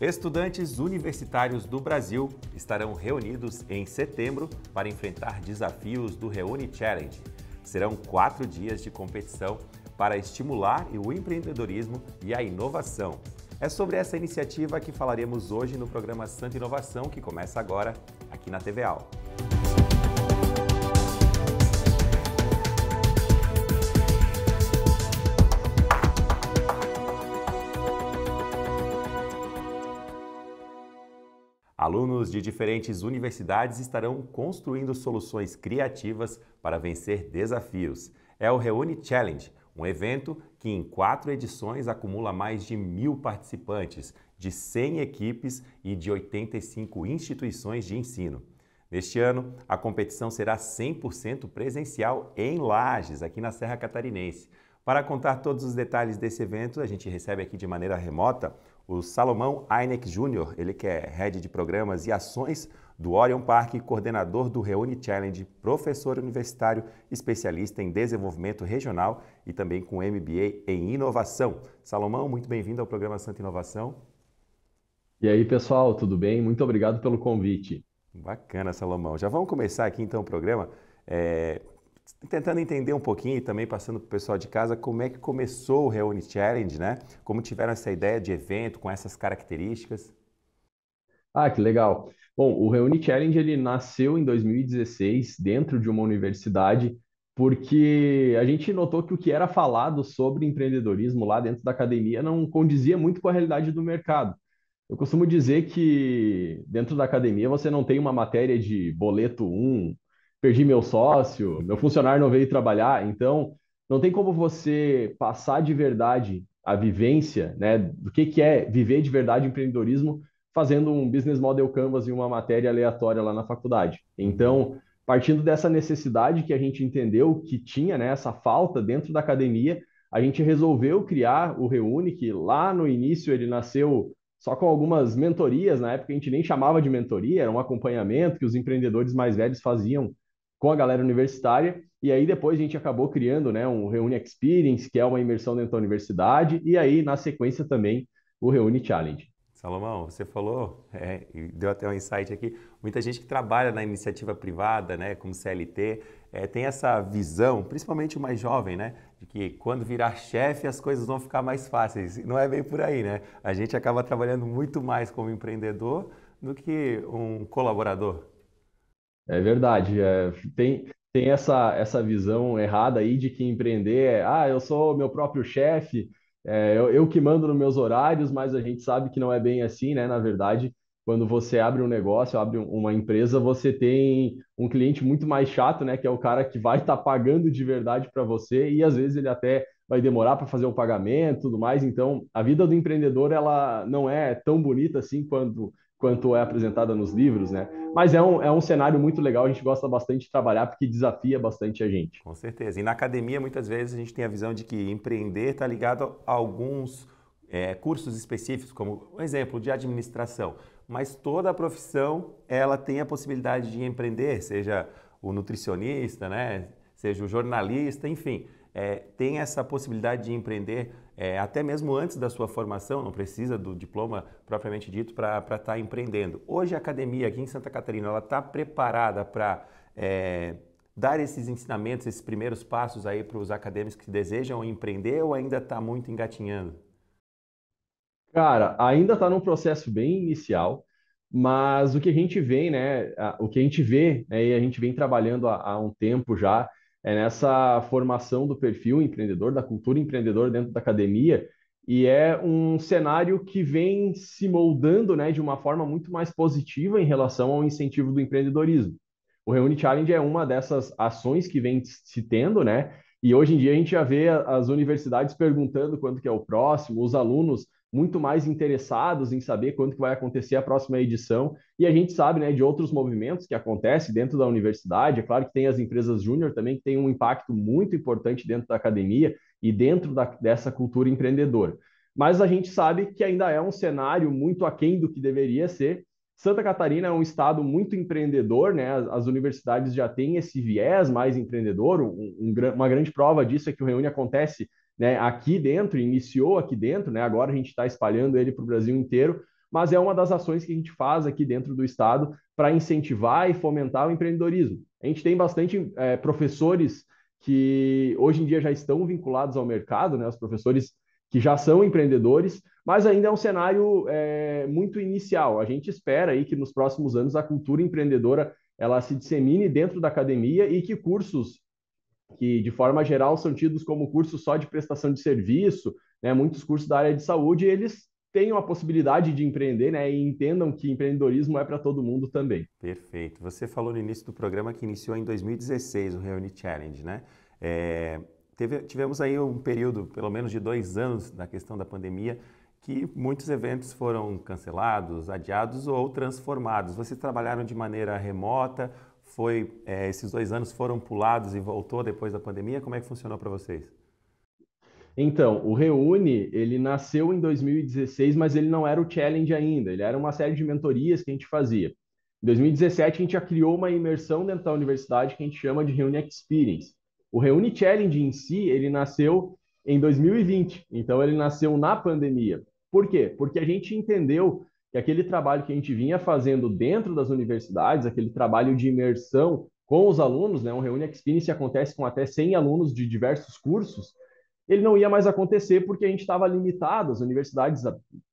Estudantes universitários do Brasil estarão reunidos em setembro para enfrentar desafios do Reuni Challenge. Serão 4 dias de competição para estimular o empreendedorismo e a inovação. É sobre essa iniciativa que falaremos hoje no programa Santa Inovação, que começa agora aqui na TVAL. Alunos de diferentes universidades estarão construindo soluções criativas para vencer desafios. É o Reuni Challenge, um evento que em 4 edições acumula mais de 1000 participantes, de 100 equipes e de 85 instituições de ensino. Neste ano, a competição será 100% presencial em Lages, aqui na Serra Catarinense. Para contar todos os detalhes desse evento, a gente recebe aqui de maneira remota o Salomão Eineck Junior, ele que é Head de Programas e Ações do Orion Parque, coordenador do Reuni Challenge, professor universitário, especialista em desenvolvimento regional e também com MBA em inovação. Salomão, muito bem-vindo ao programa Santa Inovação. E aí, pessoal, tudo bem? Muito obrigado pelo convite. Bacana, Salomão. Já vamos começar aqui, então, o programa. Tentando entender um pouquinho e também passando para o pessoal de casa como é que começou o Reuni Challenge, né? Como tiveram essa ideia de evento com essas características? Ah, que legal! Bom, o Reuni Challenge ele nasceu em 2016 dentro de uma universidade porque a gente notou que o que era falado sobre empreendedorismo lá dentro da academia não condizia muito com a realidade do mercado. Eu costumo dizer que dentro da academia você não tem uma matéria de boleto 1, perdi meu sócio, meu funcionário não veio trabalhar, então não tem como você passar de verdade a vivência, né, do que é viver de verdade empreendedorismo fazendo um business model canvas e uma matéria aleatória lá na faculdade. Então, partindo dessa necessidade que a gente entendeu que tinha, né, essa falta dentro da academia, a gente resolveu criar o Reuni, que lá no início ele nasceu só com algumas mentorias, na época a gente nem chamava de mentoria, era um acompanhamento que os empreendedores mais velhos faziam com a galera universitária, e aí depois a gente acabou criando, né, um Reuni Experience, que é uma imersão dentro da universidade, e aí, na sequência, também, o Reuni Challenge. Salomão, você falou, deu até um insight aqui, muita gente que trabalha na iniciativa privada, né, como CLT, tem essa visão, principalmente o mais jovem, né, de que quando virar chefe as coisas vão ficar mais fáceis. Não é bem por aí, né? A gente acaba trabalhando muito mais como empreendedor do que um colaborador. É verdade, tem essa visão errada aí de que empreender é, eu sou meu próprio chefe, eu que mando nos meus horários, mas a gente sabe que não é bem assim, né? Na verdade, quando você abre um negócio, abre uma empresa, você tem um cliente muito mais chato, né? Que é o cara que vai estar pagando de verdade para você e às vezes ele até vai demorar para fazer o pagamento e tudo mais. Então, a vida do empreendedor ela não é tão bonita assim quanto é apresentada nos livros, né? Mas é um cenário muito legal, a gente gosta bastante de trabalhar porque desafia bastante a gente. Com certeza. E na academia, muitas vezes, a gente tem a visão de que empreender está ligado a alguns cursos específicos, como um exemplo de administração. Mas toda a profissão, ela tem a possibilidade de empreender, seja o nutricionista, né? Seja o jornalista, enfim. Tem essa possibilidade de empreender até mesmo antes da sua formação, não precisa do diploma propriamente dito para estar empreendendo. Hoje a academia aqui em Santa Catarina, ela está preparada para dar esses ensinamentos, esses primeiros passos aí para os acadêmicos que desejam empreender ou ainda está muito engatinhando? Cara, ainda está num processo bem inicial, mas o que a gente vê, né? O que a gente vê, né, e a gente vem trabalhando há um tempo já, é nessa formação do perfil empreendedor, da cultura empreendedora dentro da academia, e é um cenário que vem se moldando, né, de uma forma muito mais positiva em relação ao incentivo do empreendedorismo. O Reuni Challenge é uma dessas ações que vem se tendo, né, e hoje em dia a gente já vê as universidades perguntando quando que é o próximo, os alunos muito mais interessados em saber quando que vai acontecer a próxima edição, e a gente sabe, né, de outros movimentos que acontecem dentro da universidade. É claro que tem as empresas júnior também, que tem um impacto muito importante dentro da academia e dentro dessa cultura empreendedora. Mas a gente sabe que ainda é um cenário muito aquém do que deveria ser. Santa Catarina é um estado muito empreendedor, né? As universidades já têm esse viés mais empreendedor, uma grande prova disso é que o Reuni acontece, né, aqui dentro, iniciou aqui dentro, né, agora a gente está espalhando ele para o Brasil inteiro, mas é uma das ações que a gente faz aqui dentro do Estado para incentivar e fomentar o empreendedorismo. A gente tem bastante professores que hoje em dia já estão vinculados ao mercado, né? Os professores que já são empreendedores, mas ainda é um cenário muito inicial. A gente espera aí que nos próximos anos a cultura empreendedora ela se dissemine dentro da academia e que cursos que, de forma geral, são tidos como cursos só de prestação de serviço, né? Muitos cursos da área de saúde, eles tenham a possibilidade de empreender, né? E entendam que empreendedorismo é para todo mundo também. Perfeito. Você falou no início do programa que iniciou em 2016 o Reuni Challenge, né? Tivemos aí um período, pelo menos de 2 anos, na questão da pandemia, que muitos eventos foram cancelados, adiados ou transformados. Vocês trabalharam de maneira remota, esses 2 anos foram pulados e voltou depois da pandemia. Como é que funcionou para vocês? Então, o Reuni, ele nasceu em 2016, mas ele não era o challenge ainda, ele era uma série de mentorias que a gente fazia. Em 2017, a gente já criou uma imersão dentro da universidade que a gente chama de Reuni Experience. O Reuni Challenge em si, ele nasceu em 2020, então ele nasceu na pandemia. Por quê? Porque a gente entendeu que aquele trabalho que a gente vinha fazendo dentro das universidades, aquele trabalho de imersão com os alunos, né, um Reuni Experience acontece com até 100 alunos de diversos cursos, ele não ia mais acontecer porque a gente estava limitado, as universidades,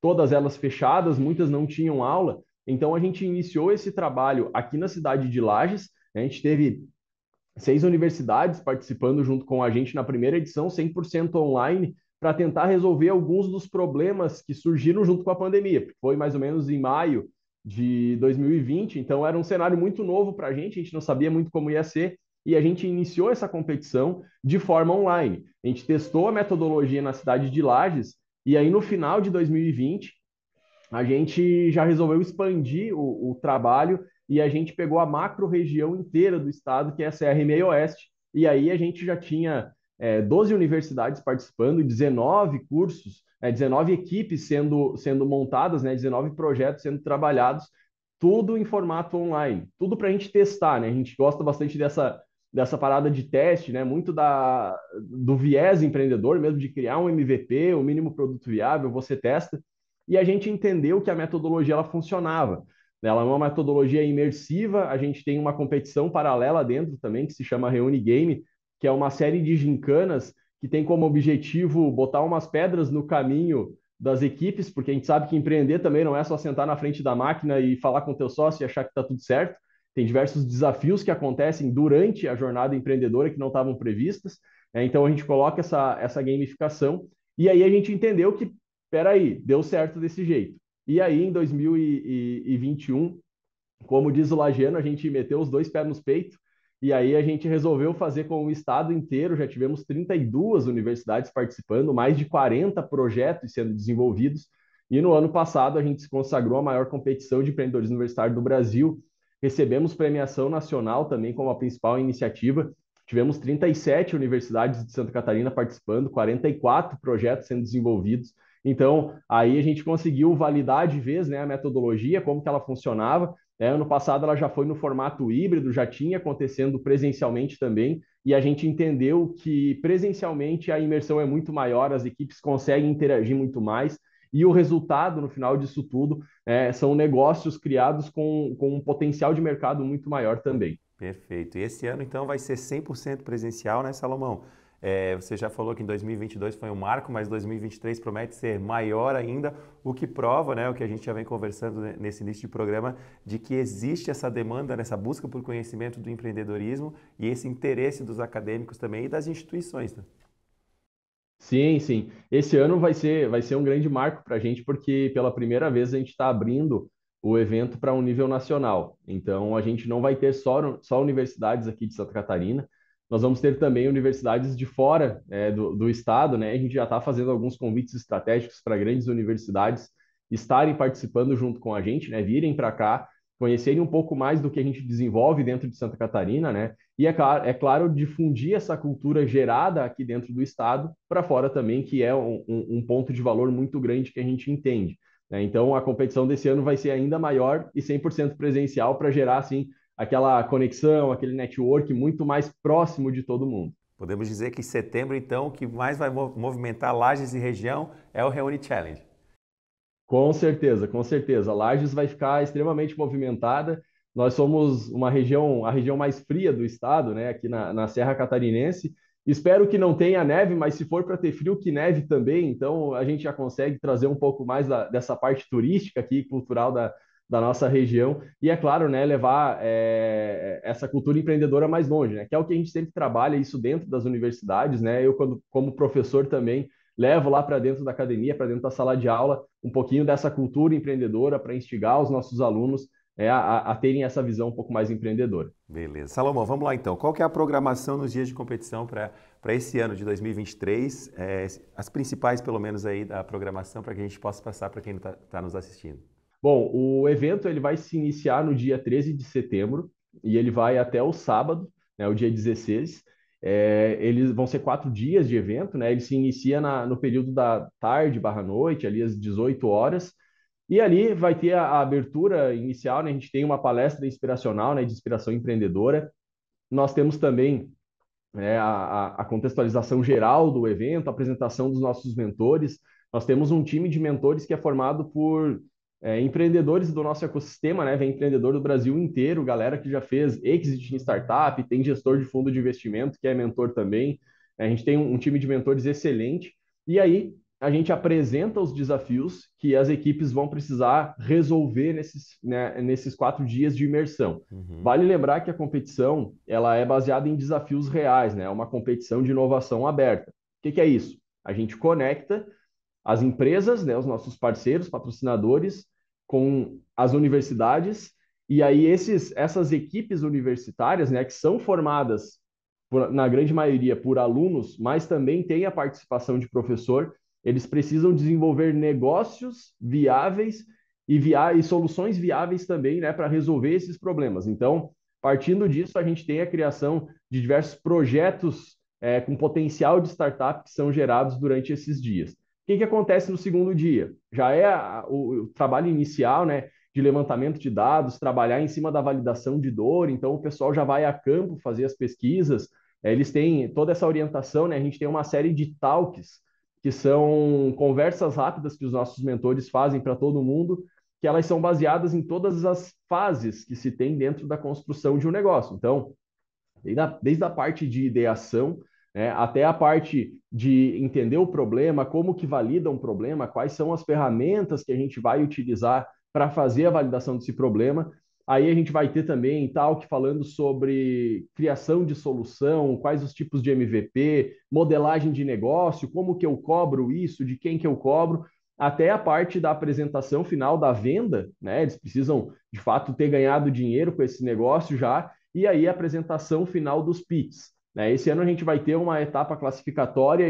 todas elas fechadas, muitas não tinham aula, então a gente iniciou esse trabalho aqui na cidade de Lages, a gente teve 6 universidades participando junto com a gente na primeira edição, 100% online, para tentar resolver alguns dos problemas que surgiram junto com a pandemia. Foi mais ou menos em maio de 2020, então era um cenário muito novo para a gente não sabia muito como ia ser, e a gente iniciou essa competição de forma online. A gente testou a metodologia na cidade de Lages, e aí no final de 2020, a gente já resolveu expandir o trabalho e a gente pegou a macro região inteira do estado, que é a Serra e Meio Oeste, e aí a gente já tinha 12 universidades participando, 19 cursos, 19 equipes sendo montadas, né, 19 projetos sendo trabalhados, tudo em formato online, tudo para a gente testar, né? A gente gosta bastante dessa parada de teste, né? Muito do viés empreendedor mesmo, de criar um MVP, o mínimo produto viável, você testa, e a gente entendeu que a metodologia ela funcionava. Ela é uma metodologia imersiva, a gente tem uma competição paralela dentro também, que se chama Reuni Game, que é uma série de gincanas que tem como objetivo botar umas pedras no caminho das equipes, porque a gente sabe que empreender também não é só sentar na frente da máquina e falar com o teu sócio e achar que está tudo certo. Tem diversos desafios que acontecem durante a jornada empreendedora que não estavam previstas. Então a gente coloca essa gamificação e aí a gente entendeu que, peraí, deu certo desse jeito. E aí, em 2021, como diz o lagiano, a gente meteu os 2 pés nos peitos, e aí a gente resolveu fazer com o estado inteiro, já tivemos 32 universidades participando, mais de 40 projetos sendo desenvolvidos, e no ano passado a gente se consagrou a maior competição de empreendedorismo universitário do Brasil, recebemos premiação nacional também como a principal iniciativa, tivemos 37 universidades de Santa Catarina participando, 44 projetos sendo desenvolvidos. Então, aí a gente conseguiu validar de vez, né, a metodologia, como que ela funcionava. Ano passado ela já foi no formato híbrido, já tinha acontecendo presencialmente também, e a gente entendeu que presencialmente a imersão é muito maior, as equipes conseguem interagir muito mais, e o resultado, no final disso tudo, são negócios criados com um potencial de mercado muito maior também. Perfeito. E esse ano, então, vai ser 100% presencial, né, Salomão? Você já falou que em 2022 foi um marco, mas 2023 promete ser maior ainda, o que prova, né, o que a gente já vem conversando nesse início de programa, de que existe essa demanda, nessa busca por conhecimento do empreendedorismo e esse interesse dos acadêmicos também e das instituições. Né? Sim, sim. Esse ano vai ser um grande marco para a gente, porque pela primeira vez a gente está abrindo o evento para um nível nacional. Então, a gente não vai ter só universidades aqui de Santa Catarina, nós vamos ter também universidades de fora do estado, né? A gente já está fazendo alguns convites estratégicos para grandes universidades estarem participando junto com a gente, né? Virem para cá, conhecerem um pouco mais do que a gente desenvolve dentro de Santa Catarina, né? E é claro, difundir essa cultura gerada aqui dentro do estado para fora também, que é um ponto de valor muito grande que a gente entende, né? Então, a competição desse ano vai ser ainda maior e 100% presencial para gerar, assim, aquela conexão, aquele network muito mais próximo de todo mundo. Podemos dizer que em setembro, então, o que mais vai movimentar Lages e região é o Reuni Challenge. Com certeza, com certeza. Lages vai ficar extremamente movimentada. Nós somos uma região, a região mais fria do estado, né, aqui na Serra Catarinense. Espero que não tenha neve, mas se for para ter frio, que neve também. Então, a gente já consegue trazer um pouco mais dessa parte turística aqui, cultural da nossa região. E, é claro, né, levar essa cultura empreendedora mais longe, né, que é o que a gente sempre trabalha, isso dentro das universidades, né? Eu, como professor também, levo lá para dentro da academia, para dentro da sala de aula, um pouquinho dessa cultura empreendedora para instigar os nossos alunos a terem essa visão um pouco mais empreendedora. Beleza. Salomão, vamos lá então. Qual que é a programação nos dias de competição para esse ano de 2023? As principais, pelo menos, aí da programação para que a gente possa passar para quem está nos assistindo. Bom, o evento ele vai se iniciar no dia 13 de setembro e ele vai até o sábado, né, o dia 16. Eles vão ser 4 dias de evento, né? Ele se inicia no período da tarde / noite, ali às 18 horas. E ali vai ter a abertura inicial, né? A gente tem uma palestra inspiracional, né, de inspiração empreendedora. Nós temos também, né, a contextualização geral do evento, a apresentação dos nossos mentores. Nós temos um time de mentores que é formado por empreendedores do nosso ecossistema, né? Vem empreendedor do Brasil inteiro, galera que já fez exit em startup, tem gestor de fundo de investimento que é mentor também. A gente tem um time de mentores excelente. E aí a gente apresenta os desafios que as equipes vão precisar resolver nesses 4 dias de imersão. Uhum. Vale lembrar que a competição ela é baseada em desafios reais, né? É uma competição de inovação aberta. O que é isso? A gente conecta as empresas, né, os nossos parceiros, patrocinadores, com as universidades, e aí essas equipes universitárias, né, que são formadas, na grande maioria, por alunos, mas também tem a participação de professor. Eles precisam desenvolver negócios viáveis e soluções viáveis também, né, para resolver esses problemas. Então, partindo disso, a gente tem a criação de diversos projetos com potencial de startup que são gerados durante esses dias. O que acontece no segundo dia? Já é o trabalho inicial, né, de levantamento de dados, trabalhar em cima da validação de dor. Então, o pessoal já vai a campo fazer as pesquisas. Eles têm toda essa orientação, né? A gente tem uma série de talks, que são conversas rápidas que os nossos mentores fazem para todo mundo, que elas são baseadas em todas as fases que se tem dentro da construção de um negócio. Então, desde a parte de ideação, né, até a parte de entender o problema, como que valida um problema, quais são as ferramentas que a gente vai utilizar para fazer a validação desse problema. Aí a gente vai ter também talk falando sobre criação de solução, quais os tipos de MVP, modelagem de negócio, como que eu cobro isso, de quem que eu cobro, até a parte da apresentação final da venda, né? Eles precisam, de fato, ter ganhado dinheiro com esse negócio já, e aí a apresentação final dos pits, né? Esse ano a gente vai ter uma etapa classificatória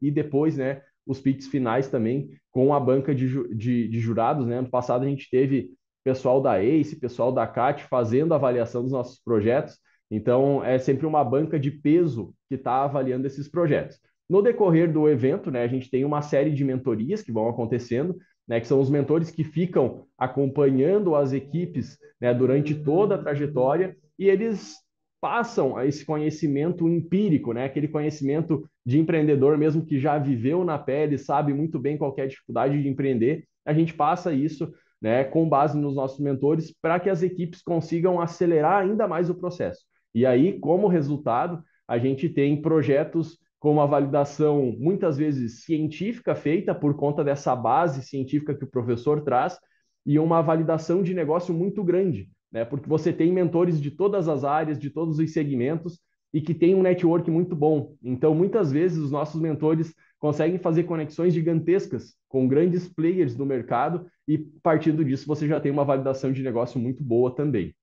e depois, né, os pits finais também com a banca de jurados, né? Ano passado a gente teve pessoal da ACE, pessoal da CAT fazendo a avaliação dos nossos projetos. Então, é sempre uma banca de peso que está avaliando esses projetos. No decorrer do evento, né, a gente tem uma série de mentorias que vão acontecendo, né, que são os mentores que ficam acompanhando as equipes, né, durante toda a trajetória, e eles passam esse conhecimento empírico, né, aquele conhecimento de empreendedor mesmo que já viveu na pele, sabe muito bem qual é a dificuldade de empreender. A gente passa isso, né, com base nos nossos mentores, para que as equipes consigam acelerar ainda mais o processo. E aí, como resultado, a gente tem projetos com uma validação, muitas vezes, científica, feita por conta dessa base científica que o professor traz, e uma validação de negócio muito grande, né, porque você tem mentores de todas as áreas, de todos os segmentos, e que tem um network muito bom. Então, muitas vezes, os nossos mentores conseguem fazer conexões gigantescas com grandes players do mercado e, partindo disso, você já tem uma validação de negócio muito boa também.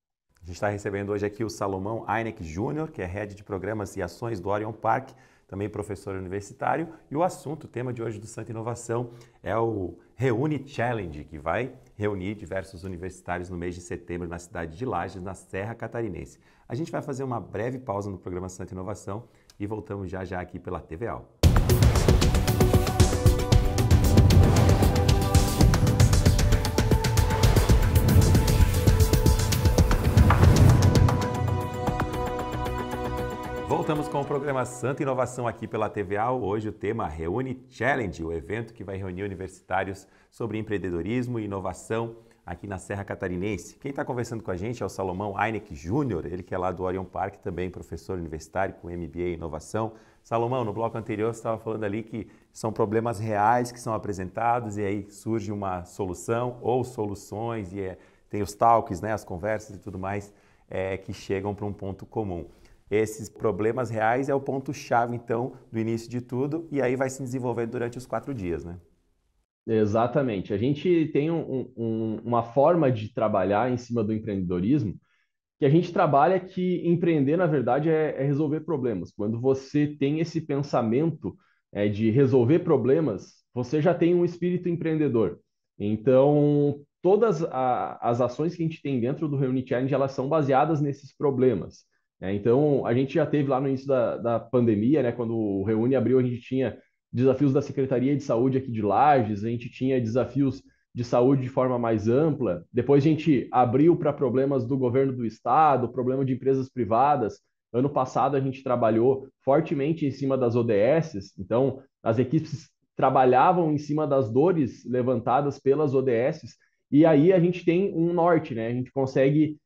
A gente está recebendo hoje aqui o Salomão Eineck Junior, que é Head de Programas e Ações do Orion Parque, também professor universitário. E o assunto, o tema de hoje do Santa Inovação é o Reuni Challenge, que vai reunir diversos universitários no mês de setembro na cidade de Lages, na Serra Catarinense. A gente vai fazer uma breve pausa no programa Santa Inovação e voltamos já já aqui pela TVAL. voltamos com o programa Santa Inovação aqui pela TVAL. Hoje o tema Reuni Challenge, o evento que vai reunir universitários sobre empreendedorismo e inovação aqui na Serra Catarinense. Quem está conversando com a gente é o Salomão Eineck Junior, ele que é lá do Orion Parque, também professor universitário com MBA em inovação. Salomão, no bloco anterior você estava falando ali que são problemas reais que são apresentados e aí surge uma solução ou soluções e tem os talks, né, as conversas e tudo mais que chegam para um ponto comum. Esses problemas reais é o ponto-chave, então, do início de tudo e aí vai se desenvolvendo durante os 4 dias, né? Exatamente. A gente tem uma forma de trabalhar em cima do empreendedorismo que a gente trabalha que empreender, na verdade, é resolver problemas. Quando você tem esse pensamento de resolver problemas, você já tem um espírito empreendedor. Então, todas as ações que a gente tem dentro do Reuni Challenge, elas são baseadas nesses problemas. Né? Então, a gente já teve lá no início da pandemia, né, quando o Reuni abriu, a gente tinha desafios da Secretaria de Saúde aqui de Lages, a gente tinha desafios de saúde de forma mais ampla, depois a gente abriu para problemas do governo do estado, problema de empresas privadas. Ano passado a gente trabalhou fortemente em cima das ODS, então as equipes trabalhavam em cima das dores levantadas pelas ODS, e aí a gente tem um norte, né? A gente consegue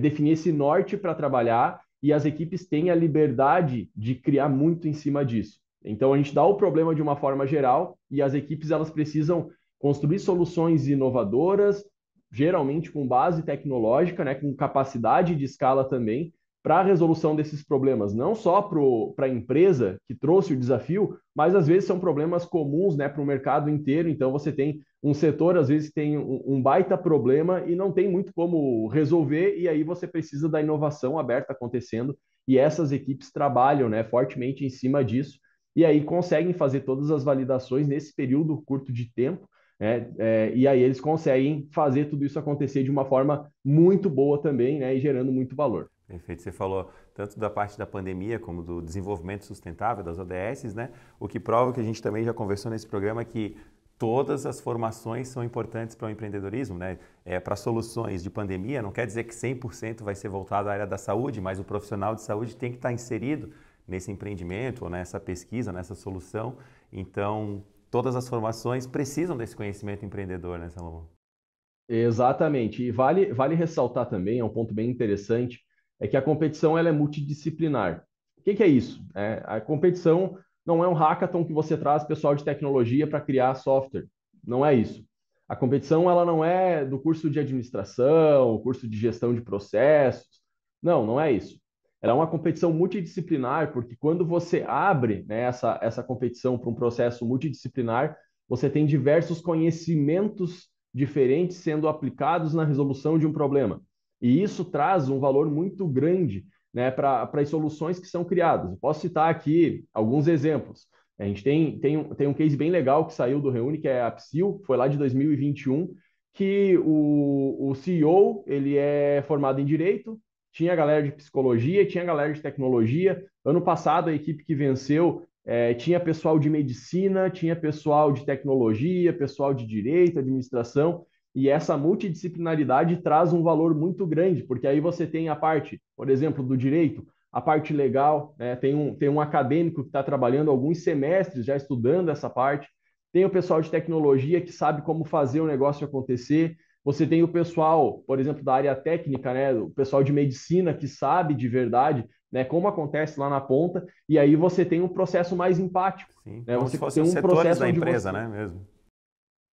definir esse norte para trabalhar e as equipes têm a liberdade de criar muito em cima disso. Então, a gente dá o problema de uma forma geral e as equipes elas precisam construir soluções inovadoras, geralmente com base tecnológica, né, com capacidade de escala também, para a resolução desses problemas. Não só para a empresa que trouxe o desafio, mas às vezes são problemas comuns, né, para o mercado inteiro. Então, você tem um setor, às vezes, que tem um baita problema e não tem muito como resolver, e aí você precisa da inovação aberta acontecendo. E essas equipes trabalham, né, fortemente em cima disso. E aí conseguem fazer todas as validações nesse período curto de tempo, né? E aí eles conseguem fazer tudo isso acontecer de uma forma muito boa também, né? E gerando muito valor. Perfeito. Você falou tanto da parte da pandemia como do desenvolvimento sustentável, das ODS, né? O que prova que a gente também já conversou nesse programa que todas as formações são importantes para o empreendedorismo, né? Para soluções de pandemia, não quer dizer que 100% vai ser voltado à área da saúde, mas o profissional de saúde tem que estar inserido nesse empreendimento, ou nessa pesquisa, nessa solução. Então, todas as formações precisam desse conhecimento empreendedor, né, Salomão? Exatamente. E vale ressaltar também, é um ponto bem interessante, é que a competição ela é multidisciplinar. O que é isso? A competição não é um hackathon que você traz pessoal de tecnologia para criar software. Não é isso. A competição ela não é do curso de administração, curso de gestão de processos. Não, não é isso. Ela é uma competição multidisciplinar, porque quando você abre, né, essa competição para um processo multidisciplinar, você tem diversos conhecimentos diferentes sendo aplicados na resolução de um problema. E isso traz um valor muito grande, né, para as soluções que são criadas. Eu posso citar aqui alguns exemplos. A gente tem um case bem legal que saiu do Reuni, que é a Psyl, foi lá de 2021, que o CEO ele é formado em Direito, tinha a galera de psicologia, tinha a galera de tecnologia. Ano passado, a equipe que venceu tinha pessoal de medicina, tinha pessoal de tecnologia, pessoal de direito, administração. E essa multidisciplinaridade traz um valor muito grande, porque aí você tem a parte, por exemplo, do direito, a parte legal, né? Tem um acadêmico que está trabalhando alguns semestres já estudando essa parte. Tem o pessoal de tecnologia que sabe como fazer o negócio acontecer. Você tem o pessoal, por exemplo, da área técnica, né? O pessoal de medicina que sabe de verdade, né, como acontece lá na ponta, e aí você tem um processo mais empático. Sim, né? Como você se fosse tem um processo da empresa, né, mesmo?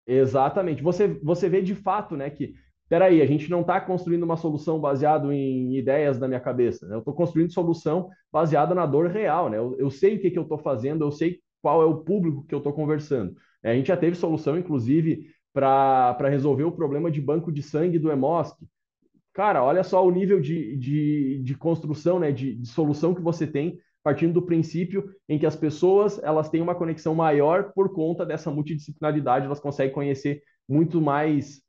Exatamente. Você vê de fato, né, que, peraí, a gente não está construindo uma solução baseada em ideias da minha cabeça, né? Eu estou construindo solução baseada na dor real, né? Eu sei o que eu estou fazendo, eu sei qual é o público que eu estou conversando. A gente já teve solução, inclusive, para resolver o problema de banco de sangue do Hemosc. Cara, olha só o nível de construção, né, de solução que você tem, partindo do princípio em que as pessoas elas têm uma conexão maior por conta dessa multidisciplinaridade, elas conseguem conhecer muito mais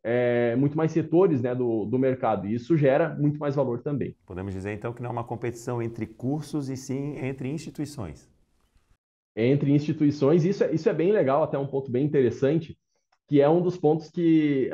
setores, né, do mercado, e isso gera muito mais valor também. Podemos dizer, então, que não é uma competição entre cursos, e sim entre instituições. Entre instituições, isso é bem legal, até um ponto bem interessante, que é um dos pontos que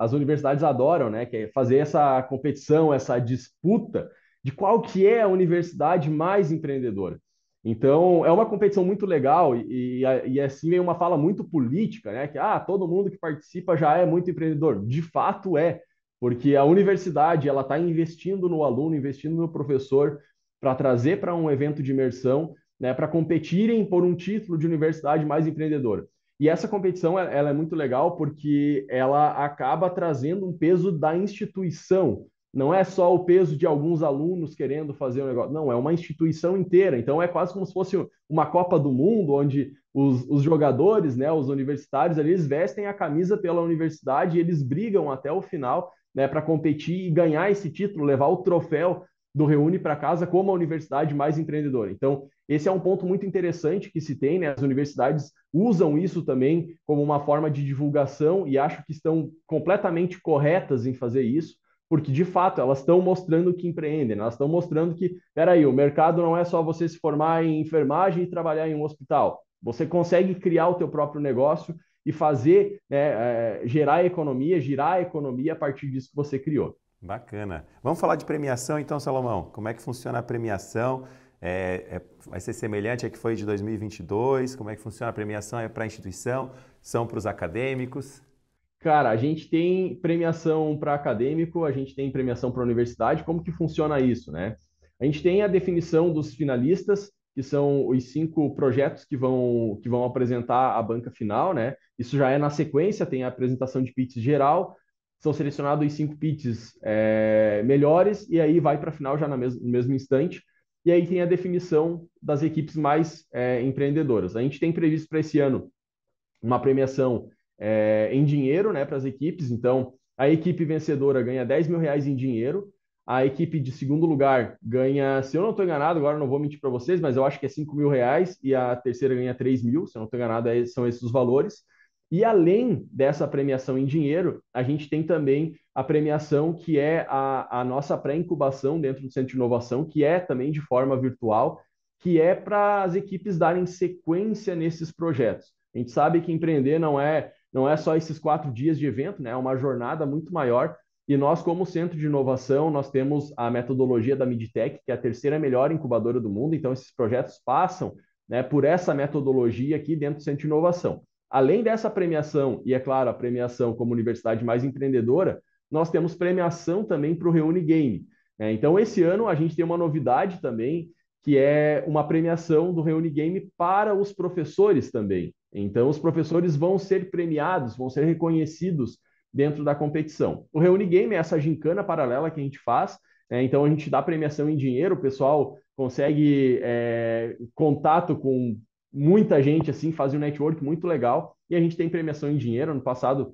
as universidades adoram, né? Que é fazer essa competição, essa disputa de qual que é a universidade mais empreendedora. Então, é uma competição muito legal e assim vem uma fala muito política, né? Que todo mundo que participa já é muito empreendedor. De fato é, porque a universidade ela está investindo no aluno, investindo no professor para trazer para um evento de imersão, né? Para competirem por um título de universidade mais empreendedora. E essa competição ela é muito legal porque ela acaba trazendo um peso da instituição. Não é só o peso de alguns alunos querendo fazer um negócio. Não, é uma instituição inteira. Então, é quase como se fosse uma Copa do Mundo, onde os jogadores, né, os universitários, eles vestem a camisa pela universidade e eles brigam até o final, né, para competir e ganhar esse título, levar o troféu do Reuni para casa como a universidade mais empreendedora. Então, esse é um ponto muito interessante que se tem, né? As universidades usam isso também como uma forma de divulgação e acho que estão completamente corretas em fazer isso, porque, de fato, elas estão mostrando que empreendem, elas estão mostrando que, peraí, o mercado não é só você se formar em enfermagem e trabalhar em um hospital. Você consegue criar o teu próprio negócio e fazer, né, girar a economia a partir disso que você criou. Bacana. Vamos falar de premiação, então, Salomão. Como é que funciona a premiação? Vai ser semelhante à que foi de 2022? Como é que funciona a premiação? É para a instituição? São para os acadêmicos? Cara, a gente tem premiação para acadêmico, a gente tem premiação para a universidade. Como que funciona isso, né? A gente tem a definição dos finalistas, que são os 5 projetos que vão apresentar a banca final, né? Isso já é na sequência, tem a apresentação de pitches geral, são selecionados os 5 pitches melhores, e aí vai para a final já no mesmo instante. E aí tem a definição das equipes mais empreendedoras. A gente tem previsto para esse ano uma premiação em dinheiro, né, para as equipes. Então, a equipe vencedora ganha R$10.000 em dinheiro, a equipe de segundo lugar ganha, se eu não estou enganado, agora não vou mentir para vocês, mas eu acho que é R$5.000 e a terceira ganha R$3.000, se eu não estou enganado, são esses os valores. E além dessa premiação em dinheiro, a gente tem também a premiação que é a nossa pré-incubação dentro do Centro de Inovação, que é também de forma virtual, que é para as equipes darem sequência nesses projetos. A gente sabe que empreender não é só esses 4 dias de evento, né? É uma jornada muito maior. E nós, como Centro de Inovação, nós temos a metodologia da Midtech, que é a terceira melhor incubadora do mundo. Então, esses projetos passam, né, por essa metodologia aqui dentro do Centro de Inovação. Além dessa premiação, e é claro, a premiação como universidade mais empreendedora, nós temos premiação também para o Reuni Game. Né? Então, esse ano, a gente tem uma novidade também, que é uma premiação do Reuni Game para os professores também. Então, os professores vão ser premiados, vão ser reconhecidos dentro da competição. O Reuni Game é essa gincana paralela que a gente faz, né? Então a gente dá premiação em dinheiro, o pessoal consegue contato com muita gente, assim, faz um network muito legal, e a gente tem premiação em dinheiro. Ano passado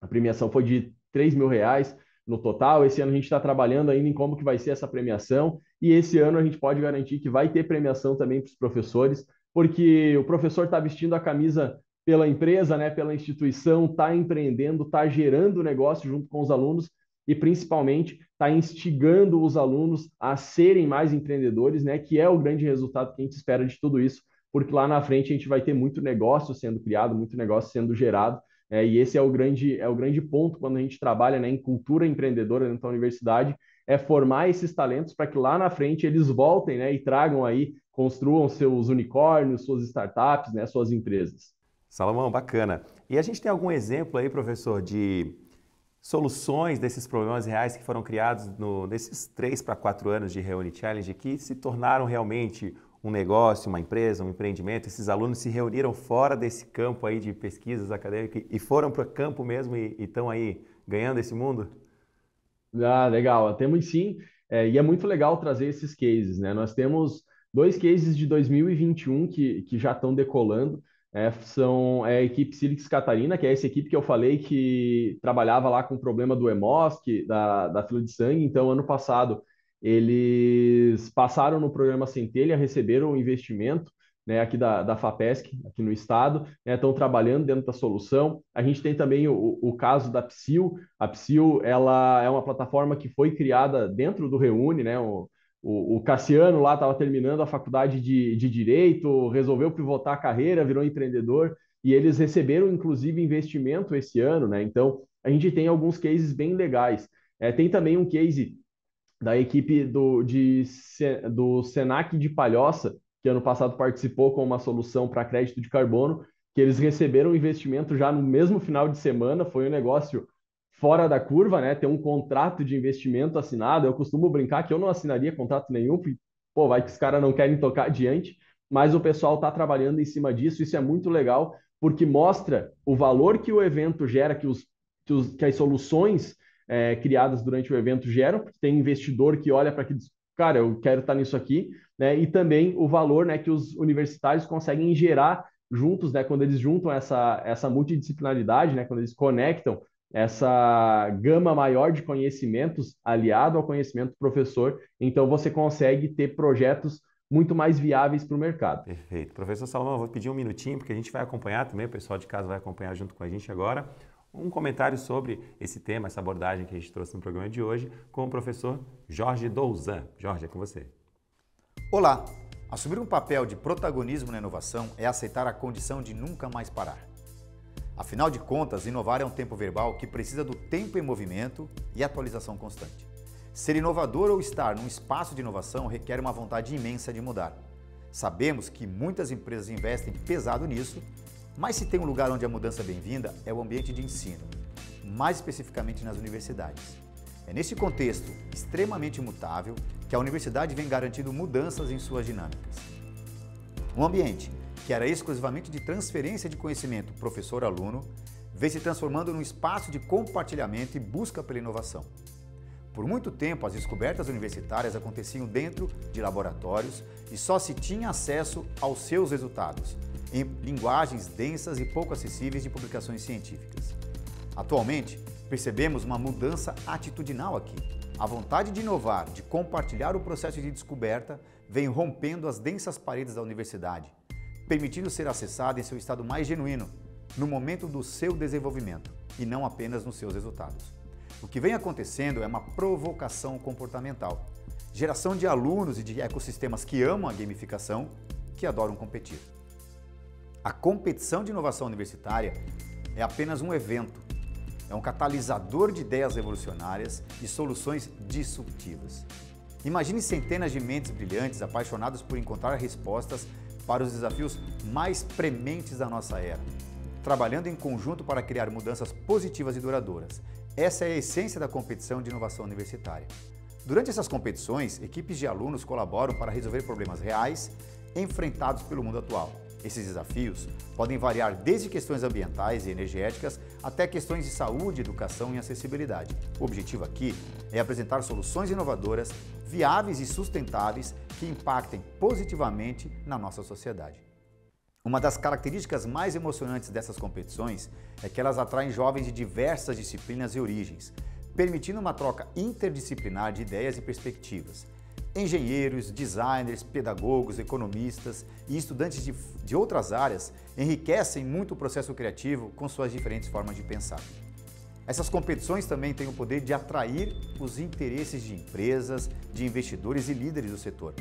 a premiação foi de R$3.000 no total, esse ano a gente está trabalhando ainda em como que vai ser essa premiação, e esse ano a gente pode garantir que vai ter premiação também para os professores, porque o professor está vestindo a camisa pela empresa, né, pela instituição, está empreendendo, está gerando negócio junto com os alunos e, principalmente, está instigando os alunos a serem mais empreendedores, né, que é o grande resultado que a gente espera de tudo isso, porque lá na frente a gente vai ter muito negócio sendo criado, muito negócio sendo gerado, e esse é o grande ponto quando a gente trabalha, né, em cultura empreendedora dentro da universidade, é formar esses talentos para que lá na frente eles voltem, né, e tragam aí, construam seus unicórnios, suas startups, né, suas empresas. Salomão, bacana. E a gente tem algum exemplo aí, professor, de soluções desses problemas reais que foram criados nesses 3 para 4 anos de Reuni Challenge que se tornaram realmente um negócio, uma empresa, um empreendimento? Esses alunos se reuniram fora desse campo aí de pesquisas acadêmicas e foram para o campo mesmo e estão aí ganhando esse mundo? Ah, legal. Temos sim, e é muito legal trazer esses cases, né? Nós temos 2 cases de 2021 que já estão decolando. São a equipe Cilix Catarina, que é essa equipe que eu falei que trabalhava lá com o problema do Hemosc, da fila de sangue. Então, ano passado, eles passaram no programa Centelha, receberam um investimento, né, aqui da FAPESC, aqui no estado, né, estão trabalhando dentro da solução. A gente tem também o caso da Psyl. A Psyl, ela é uma plataforma que foi criada dentro do Reuni, né? O Cassiano lá estava terminando a faculdade de Direito, resolveu pivotar a carreira, virou empreendedor, e eles receberam, inclusive, investimento esse ano, né? Então, a gente tem alguns cases bem legais. Tem também um case da equipe do Senac de Palhoça, que ano passado participou com uma solução para crédito de carbono, que eles receberam o investimento já no mesmo final de semana. Foi um negócio fora da curva, né? Ter um contrato de investimento assinado. Eu costumo brincar que eu não assinaria contrato nenhum, porque, pô, vai que os caras não querem tocar adiante, mas o pessoal está trabalhando em cima disso. Isso é muito legal, porque mostra o valor que o evento gera, que as soluções criadas durante o evento geram, porque tem investidor que olha para que diz, cara, eu quero estar nisso aqui, né? E também o valor, né, que os universitários conseguem gerar juntos, né, quando eles juntam essa multidisciplinaridade, né, quando eles conectam essa gama maior de conhecimentos aliado ao conhecimento do professor, então você consegue ter projetos muito mais viáveis para o mercado. Perfeito. Professor Salomão, eu vou pedir um minutinho, porque a gente vai acompanhar também, o pessoal de casa vai acompanhar junto com a gente agora, um comentário sobre esse tema, essa abordagem que a gente trouxe no programa de hoje, com o professor Jorge Dolzan. Jorge, é com você. Olá! Assumir um papel de protagonismo na inovação é aceitar a condição de nunca mais parar. Afinal de contas, inovar é um tempo verbal que precisa do tempo em movimento e atualização constante. Ser inovador ou estar num espaço de inovação requer uma vontade imensa de mudar. Sabemos que muitas empresas investem pesado nisso, mas se tem um lugar onde a mudança é bem-vinda é o ambiente de ensino, mais especificamente nas universidades. É nesse contexto extremamente mutável que a universidade vem garantindo mudanças em suas dinâmicas. Um ambiente que era exclusivamente de transferência de conhecimento professor-aluno vem se transformando num espaço de compartilhamento e busca pela inovação. Por muito tempo, as descobertas universitárias aconteciam dentro de laboratórios e só se tinha acesso aos seus resultados, em linguagens densas e pouco acessíveis de publicações científicas. Atualmente, percebemos uma mudança atitudinal aqui. A vontade de inovar, de compartilhar o processo de descoberta, vem rompendo as densas paredes da universidade, permitindo ser acessada em seu estado mais genuíno, no momento do seu desenvolvimento, e não apenas nos seus resultados. O que vem acontecendo é uma provocação comportamental, geração de alunos e de ecossistemas que amam a gamificação, que adoram competir. A competição de inovação universitária é apenas um evento, é um catalisador de ideias revolucionárias e soluções disruptivas. Imagine centenas de mentes brilhantes apaixonadas por encontrar respostas para os desafios mais prementes da nossa era, trabalhando em conjunto para criar mudanças positivas e duradouras. Essa é a essência da competição de inovação universitária. Durante essas competições, equipes de alunos colaboram para resolver problemas reais enfrentados pelo mundo atual. Esses desafios podem variar desde questões ambientais e energéticas até questões de saúde, educação e acessibilidade. O objetivo aqui é apresentar soluções inovadoras, viáveis e sustentáveis que impactem positivamente na nossa sociedade. Uma das características mais emocionantes dessas competições é que elas atraem jovens de diversas disciplinas e origens, permitindo uma troca interdisciplinar de ideias e perspectivas. Engenheiros, designers, pedagogos, economistas e estudantes de outras áreas enriquecem muito o processo criativo com suas diferentes formas de pensar. Essas competições também têm o poder de atrair os interesses de empresas, de investidores e líderes do setor.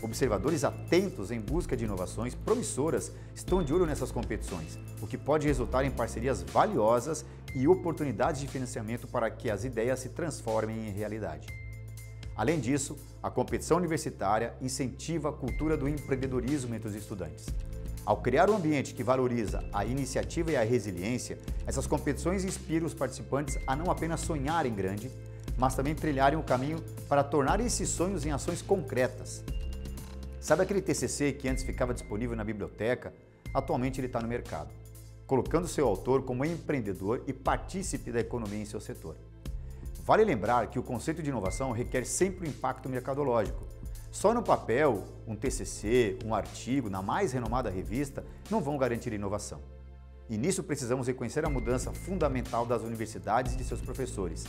Observadores atentos em busca de inovações promissoras estão de olho nessas competições, o que pode resultar em parcerias valiosas e oportunidades de financiamento para que as ideias se transformem em realidade. Além disso, a competição universitária incentiva a cultura do empreendedorismo entre os estudantes. Ao criar um ambiente que valoriza a iniciativa e a resiliência, essas competições inspiram os participantes a não apenas sonhar em grande, mas também trilharem o caminho para tornar esses sonhos em ações concretas. Sabe aquele TCC que antes ficava disponível na biblioteca? Atualmente ele está no mercado, colocando seu autor como empreendedor e partícipe da economia em seu setor. Vale lembrar que o conceito de inovação requer sempre um impacto mercadológico. Só no papel, um TCC, um artigo, na mais renomada revista, não vão garantir inovação. E nisso precisamos reconhecer a mudança fundamental das universidades e de seus professores.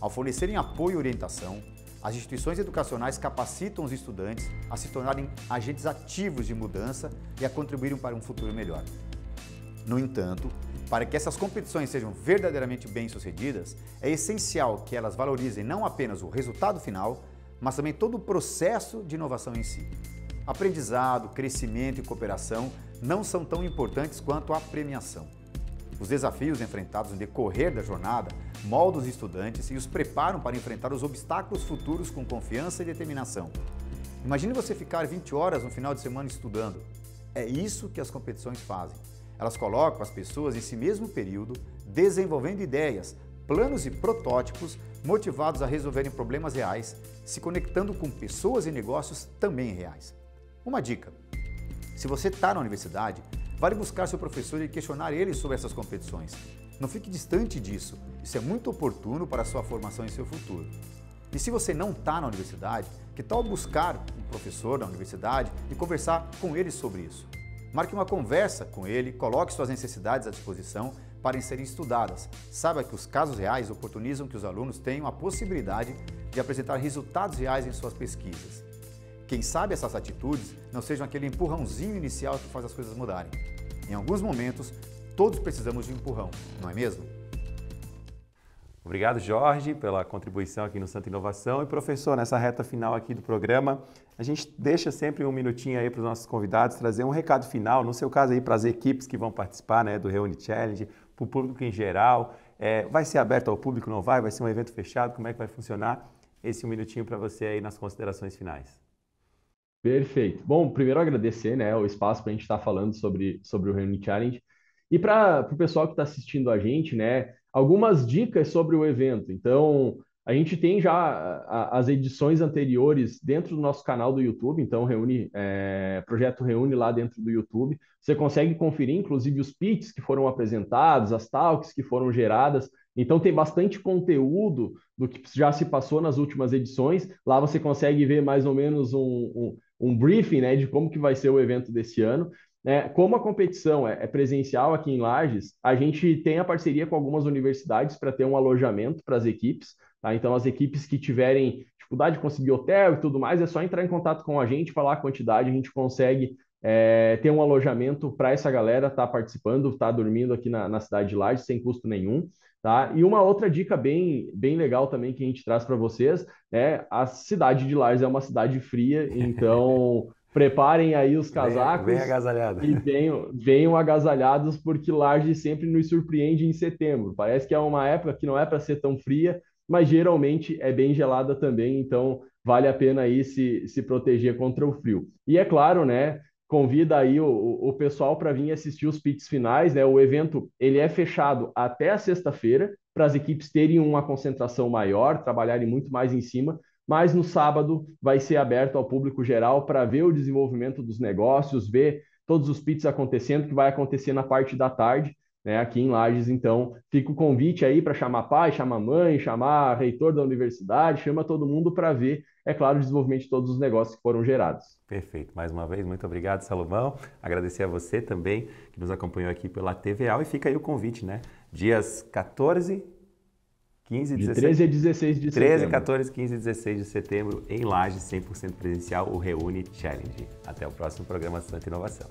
Ao fornecerem apoio e orientação, as instituições educacionais capacitam os estudantes a se tornarem agentes ativos de mudança e a contribuírem para um futuro melhor. No entanto, para que essas competições sejam verdadeiramente bem-sucedidas, é essencial que elas valorizem não apenas o resultado final, mas também todo o processo de inovação em si. Aprendizado, crescimento e cooperação não são tão importantes quanto a premiação. Os desafios enfrentados no decorrer da jornada moldam os estudantes e os preparam para enfrentar os obstáculos futuros com confiança e determinação. Imagine você ficar 20 horas no final de semana estudando. É isso que as competições fazem. Elas colocam as pessoas nesse mesmo período, desenvolvendo ideias, planos e protótipos, motivados a resolverem problemas reais, se conectando com pessoas e negócios também reais. Uma dica: se você está na universidade, vale buscar seu professor e questionar ele sobre essas competições. Não fique distante disso, isso é muito oportuno para a sua formação e seu futuro. E se você não está na universidade, que tal buscar um professor na universidade e conversar com ele sobre isso? Marque uma conversa com ele, coloque suas necessidades à disposição para serem estudadas. Saiba que os casos reais oportunizam que os alunos tenham a possibilidade de apresentar resultados reais em suas pesquisas. Quem sabe essas atitudes não sejam aquele empurrãozinho inicial que faz as coisas mudarem. Em alguns momentos, todos precisamos de um empurrão, não é mesmo? Obrigado, Jorge, pela contribuição aqui no Santa Inovação. E, professor, nessa reta final aqui do programa, a gente deixa sempre um minutinho aí para os nossos convidados trazer um recado final, no seu caso aí para as equipes que vão participar, né, do Reuni Challenge, para o público em geral. Vai ser aberto ao público, não vai? Vai ser um evento fechado? Como é que vai funcionar? Esse um minutinho para você aí nas considerações finais. Perfeito. Bom, primeiro agradecer, né, o espaço para a gente estar falando sobre o Reuni Challenge e para o pessoal que está assistindo a gente, né, algumas dicas sobre o evento. Então, a gente tem já as edições anteriores dentro do nosso canal do YouTube, então Projeto Reuni lá dentro do YouTube. Você consegue conferir, inclusive, os pitches que foram apresentados, as talks que foram geradas. Então, tem bastante conteúdo do que já se passou nas últimas edições. Lá você consegue ver mais ou menos um briefing, né, de como que vai ser o evento desse ano. Como a competição é presencial aqui em Lages, a gente tem a parceria com algumas universidades para ter um alojamento para as equipes, tá? Então, as equipes que tiverem dificuldade de conseguir hotel e tudo mais, é só entrar em contato com a gente, falar a quantidade, a gente consegue ter um alojamento para essa galera estar participando, estar dormindo aqui na cidade de Lages sem custo nenhum. Tá? E uma outra dica bem legal também que a gente traz para vocês é a cidade de Lages é uma cidade fria, então preparem aí os casacos bem agasalhado. E venham agasalhados, porque Lages sempre nos surpreende em setembro. Parece que é uma época que não é para ser tão fria, mas geralmente é bem gelada também, então vale a pena aí se proteger contra o frio. E é claro, né? Convida aí o pessoal para vir assistir os pits finais, né? O evento ele é fechado até a sexta-feira para as equipes terem uma concentração maior, trabalharem muito mais em cima, mas no sábado vai ser aberto ao público geral para ver o desenvolvimento dos negócios, ver todos os pits acontecendo, que vai acontecer na parte da tarde, né, aqui em Lages. Então fica o convite aí para chamar pai, chamar mãe, chamar reitor da universidade, chama todo mundo para ver, é claro, o desenvolvimento de todos os negócios que foram gerados. Perfeito. Mais uma vez, muito obrigado, Salomão. Agradecer a você também, que nos acompanhou aqui pela TVAL. E fica aí o convite, né? Dias 14, 15 e 16... De 13 a 16 de setembro. 13, 14, 15 e 16 de setembro, em Lages, 100% presencial, o Reuni Challenge. Até o próximo programa Santa Inovação.